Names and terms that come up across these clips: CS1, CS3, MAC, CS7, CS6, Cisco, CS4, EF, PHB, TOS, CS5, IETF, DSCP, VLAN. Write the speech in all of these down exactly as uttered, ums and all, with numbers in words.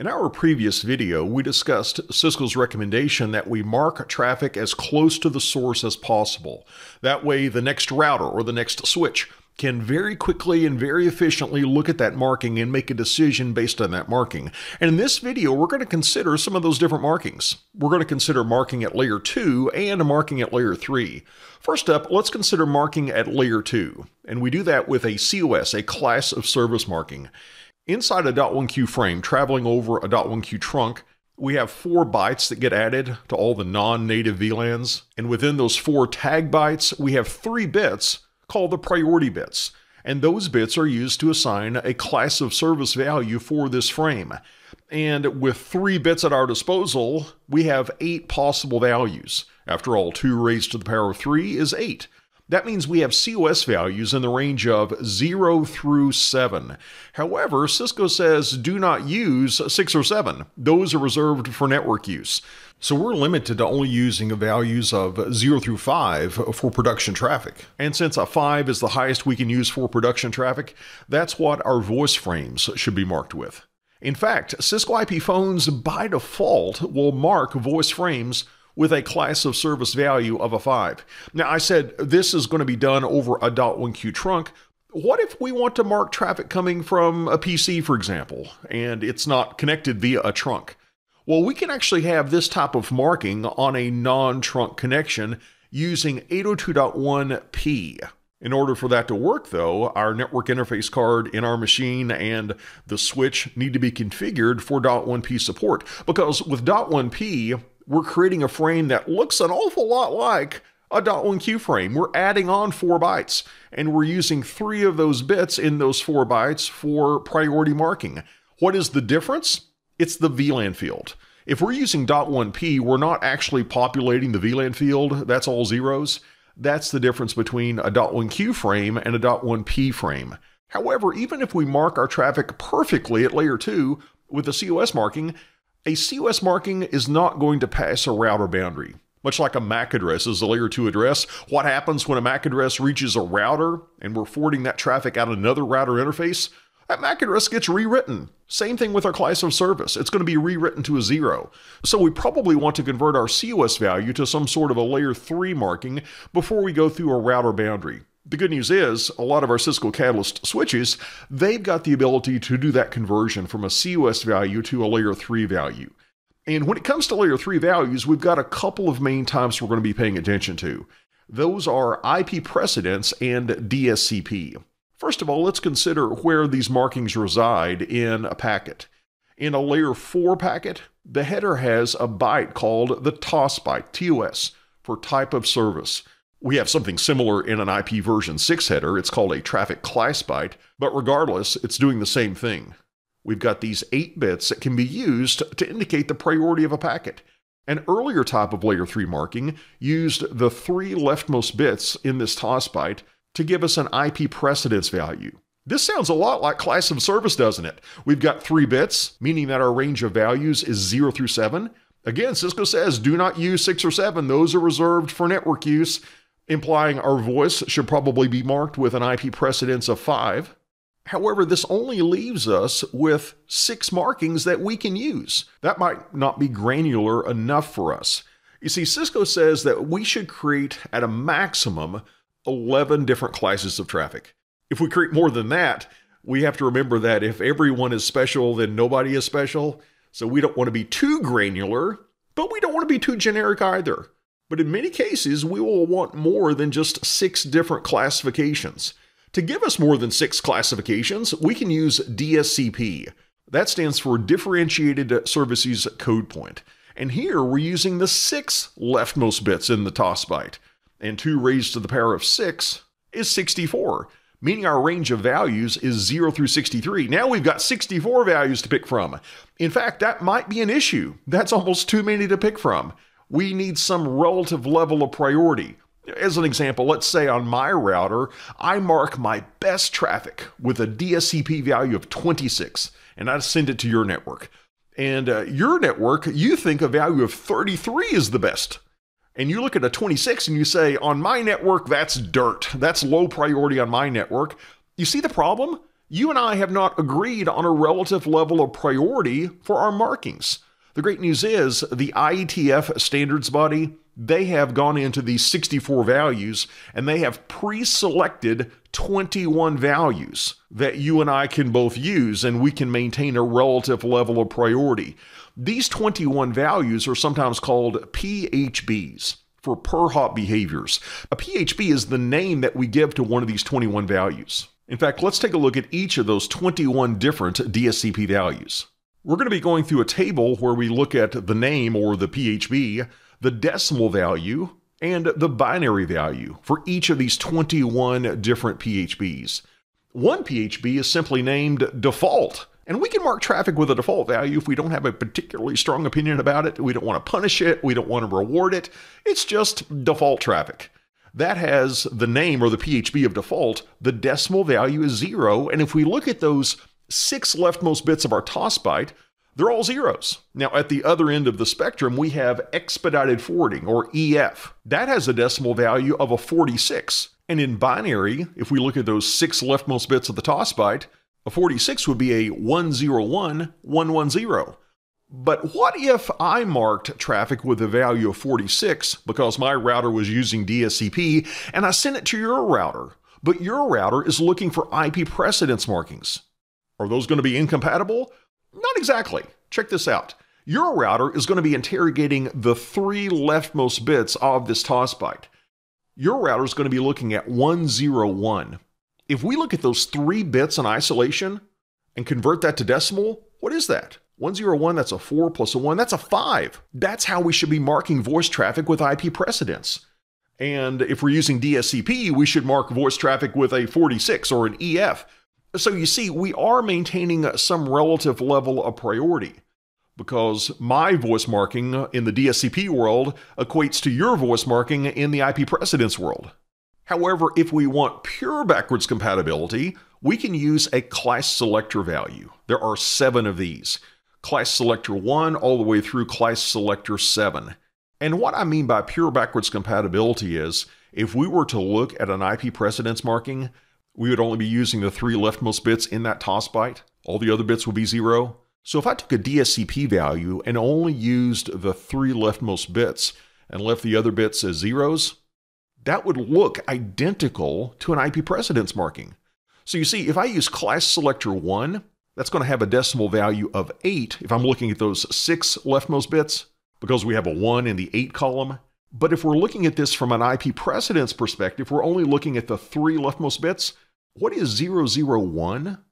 In our previous video, we discussed Cisco's recommendation that we mark traffic as close to the source as possible. That way, the next router or the next switch can very quickly and very efficiently look at that marking and make a decision based on that marking. And in this video, we're going to consider some of those different markings. We're going to consider marking at layer two and marking at layer three. First up, let's consider marking at layer two. And we do that with a C O S, a class of service marking. Inside a dot one Q frame, traveling over a dot one Q trunk, we have four bytes that get added to all the non-native V LANs. And within those four tag bytes, we have three bits called the priority bits. And those bits are used to assign a class of service value for this frame. And with three bits at our disposal, we have eight possible values. After all, two raised to the power of three is eight. That means we have C O S values in the range of zero through seven. However, Cisco says do not use six or seven. Those are reserved for network use. So we're limited to only using values of zero through five for production traffic. And since a five is the highest we can use for production traffic, that's what our voice frames should be marked with. In fact, Cisco I P phones by default will mark voice frames with a class of service value of a five. Now, I said this is going to be done over a dot one Q trunk. What if we want to mark traffic coming from a P C, for example, and it's not connected via a trunk? Well, we can actually have this type of marking on a non-trunk connection using eight oh two dot one P. In order for that to work, though, our network interface card in our machine and the switch need to be configured for dot one P support, because with dot one P, we're creating a frame that looks an awful lot like a dot one Q frame. We're adding on four bytes, and we're using three of those bits in those four bytes for priority marking. What is the difference? It's the V LAN field. If we're using dot one P, we're not actually populating the V LAN field. That's all zeros. That's the difference between a dot one Q frame and a dot one P frame. However, even if we mark our traffic perfectly at layer two with the C O S marking, a C O S marking is not going to pass a router boundary. Much like a MAC address is a layer two address, what happens when a MAC address reaches a router and we're forwarding that traffic out another router interface? That MAC address gets rewritten. Same thing with our class of service. It's going to be rewritten to a zero. So we probably want to convert our C O S value to some sort of a layer three marking before we go through a router boundary. The good news is, a lot of our Cisco Catalyst switches, they've got the ability to do that conversion from a C O S value to a layer three value. And when it comes to layer three values, we've got a couple of main types we're going to be paying attention to. Those are I P precedence and D S C P. First of all, let's consider where these markings reside in a packet. In a layer four packet, the header has a byte called the T O S byte, T O S, for type of service. We have something similar in an I P version six header. It's called a traffic class byte, but regardless, it's doing the same thing. We've got these eight bits that can be used to indicate the priority of a packet. An earlier type of layer three marking used the three leftmost bits in this T O S byte to give us an I P precedence value. This sounds a lot like class of service, doesn't it? We've got three bits, meaning that our range of values is zero through seven. Again, Cisco says do not use six or seven. Those are reserved for network use, implying our voice should probably be marked with an I P precedence of five. However, this only leaves us with six markings that we can use. That might not be granular enough for us. You see, Cisco says that we should create, at a maximum, eleven different classes of traffic. If we create more than that, we have to remember that if everyone is special, then nobody is special. So we don't want to be too granular, but we don't want to be too generic either. But in many cases, we will want more than just six different classifications. To give us more than six classifications, we can use D S C P. That stands for Differentiated Services Code Point. And here we're using the six leftmost bits in the T O S byte. And two raised to the power of six is sixty-four, meaning our range of values is zero through sixty-three. Now we've got sixty-four values to pick from. In fact, that might be an issue. That's almost too many to pick from. We need some relative level of priority. As an example, let's say on my router, I mark my best traffic with a D S C P value of twenty-six, and I send it to your network. And uh, your network, you think a value of thirty-three is the best. And you look at a twenty-six and you say, on my network, that's dirt. That's low priority on my network. You see the problem? you and I have not agreed on a relative level of priority for our markings. The great news is the I E T F standards body, they have gone into these sixty-four values and they have pre-selected twenty-one values that you and I can both use, and we can maintain a relative level of priority. These twenty-one values are sometimes called P H Bs, for per hop behaviors. A P H B is the name that we give to one of these twenty-one values. In fact, let's take a look at each of those twenty-one different D S C P values. We're going to be going through a table where we look at the name or the P H B, the decimal value, and the binary value for each of these twenty-one different P H Bs. One P H B is simply named default, and we can mark traffic with a default value if we don't have a particularly strong opinion about it. We don't want to punish it. We don't want to reward it. It's just default traffic. That has the name or the P H B of default. The decimal value is zero. And if we look at those six leftmost bits of our T O S byte, they're all zeros. Now, at the other end of the spectrum, we have expedited forwarding, or E F. That has a decimal value of a forty-six. And in binary, if we look at those six leftmost bits of the T O S byte, a forty-six would be a one zero one one one zero. But what if I marked traffic with a value of forty-six because my router was using D S C P and I sent it to your router, but your router is looking for I P precedence markings? Are those going to be incompatible? Not exactly. Check this out. Your router is going to be interrogating the three leftmost bits of this T O S byte. Your router is going to be looking at one zero one. If we look at those three bits in isolation and convert that to decimal, what is that? one zero one, that's a four plus a one, that's a five. That's how we should be marking voice traffic with I P precedence. And if we're using D S C P, we should mark voice traffic with a forty-six or an E F. So you see, we are maintaining some relative level of priority, because my voice marking in the D S C P world equates to your voice marking in the I P precedence world. However, if we want pure backwards compatibility, we can use a class selector value. There are seven of these. Class selector one all the way through class selector seven. And what I mean by pure backwards compatibility is, if we were to look at an I P precedence marking, we would only be using the three leftmost bits in that T O S byte. All the other bits would be zero. So if I took a D S C P value and only used the three leftmost bits and left the other bits as zeros, that would look identical to an I P precedence marking. So you see, if I use class selector one, that's going to have a decimal value of eight if I'm looking at those six leftmost bits, because we have a one in the eight column. But if we're looking at this from an I P precedence perspective, we're only looking at the three leftmost bits. What is zero zero one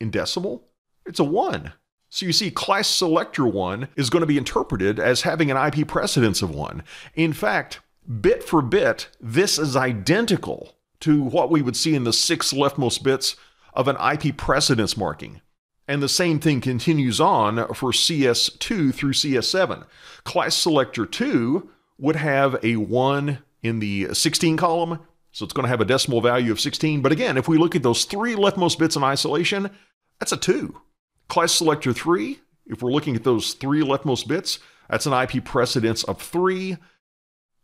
in decimal? It's a one. So you see, class selector one is going to be interpreted as having an I P precedence of one. In fact, bit for bit, this is identical to what we would see in the six leftmost bits of an I P precedence marking. And the same thing continues on for C S two through C S seven. Class selector two would have a one in the sixteen column, so it's going to have a decimal value of sixteen. But again, if we look at those three leftmost bits in isolation, that's a two. Class selector three, if we're looking at those three leftmost bits, that's an I P precedence of three.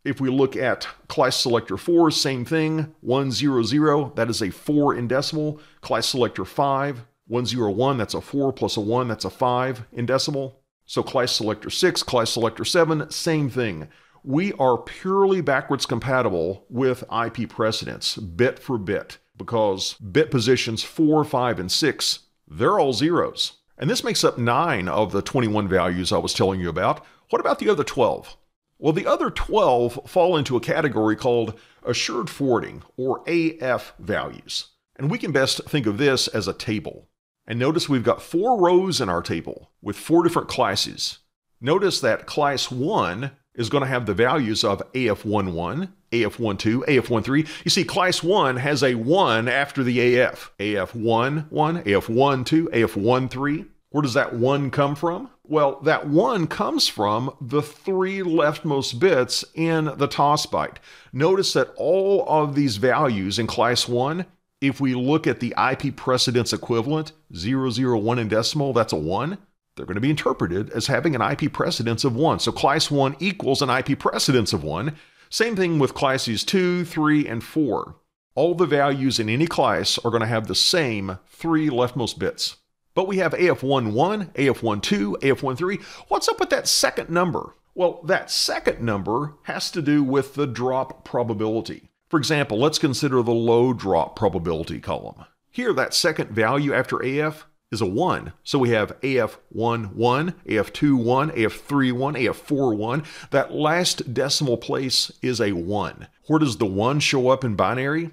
If we look at class selector four, same thing, one zero zero, that is a four in decimal. Class selector five, one zero one, that's a four plus a one, that's a five in decimal. So class selector six, class selector seven, same thing. We are purely backwards compatible with I P precedence, bit for bit, because bit positions four, five, and six, they're all zeros. And this makes up nine of the twenty-one values I was telling you about. What about the other twelve? Well, the other twelve fall into a category called assured forwarding, or A F values. And we can best think of this as a table. And notice we've got four rows in our table with four different classes. Notice that class one is going to have the values of A F eleven, A F twelve, A F thirteen. You see, class one has a one after the A F. A F eleven, A F twelve, A F thirteen. Where does that one come from? Well, that one comes from the three leftmost bits in the T O S byte. Notice that all of these values in class one, if we look at the I P precedence equivalent, zero zero one in decimal, that's a one. They're going to be interpreted as having an I P precedence of one. So class one equals an I P precedence of one. Same thing with classes two, three, and four. all the values in any class are going to have the same three leftmost bits. But we have A F eleven, A F twelve, A F thirteen. What's up with that second number? Well, that second number has to do with the drop probability. For example, let's consider the low drop probability column. Here, that second value after A F is a one. So we have A F eleven, A F twenty-one, A F thirty-one, A F forty-one. That last decimal place is a one. Where does the one show up in binary?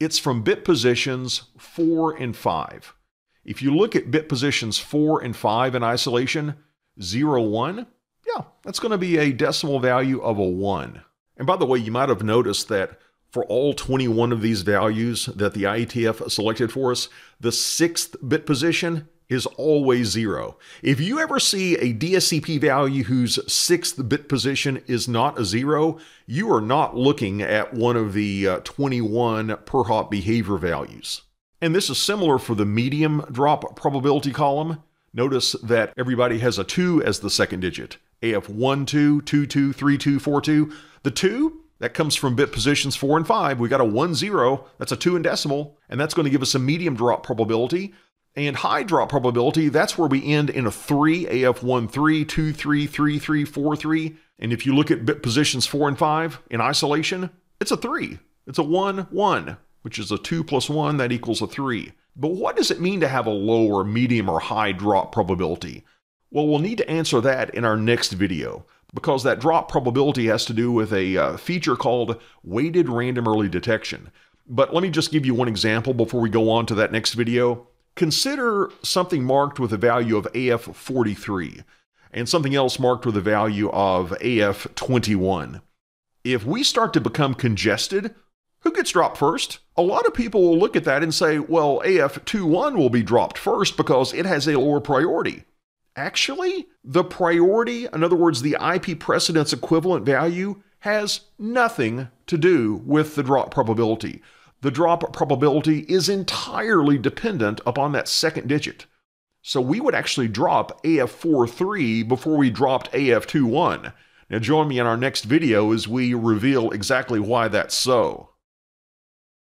It's from bit positions four and five. If you look at bit positions four and five in isolation, zero, one, yeah, that's going to be a decimal value of a one. And by the way, you might have noticed that for all twenty-one of these values that the I E T F selected for us, the sixth bit position is always zero. If you ever see a D S C P value whose sixth bit position is not a zero, you are not looking at one of the uh, twenty-one per hop behavior values. And this is similar for the medium drop probability column. Notice that everybody has a two as the second digit. A F twelve, twenty-two, thirty-two, forty-two. The two, that comes from bit positions four and five. We got a one, zero. That's a two in decimal. And that's going to give us a medium drop probability. And high drop probability, that's where we end in a three, A F thirteen, twenty-three, thirty-three, forty-three. And if you look at bit positions four and five in isolation, it's a three. It's a one, one. Which is a two plus one, that equals a three. But what does it mean to have a low or medium or high drop probability? Well, we'll need to answer that in our next video, because that drop probability has to do with a uh, feature called weighted random early detection. But let me just give you one example before we go on to that next video. Consider something marked with a value of A F forty-three and something else marked with a value of A F twenty-one. If we start to become congested, who gets dropped first? A lot of people will look at that and say, well, A F twenty-one will be dropped first because it has a lower priority. Actually, the priority, in other words, the I P precedence equivalent value, has nothing to do with the drop probability. The drop probability is entirely dependent upon that second digit. So we would actually drop A F forty-three before we dropped A F twenty-one. Now join me in our next video as we reveal exactly why that's so.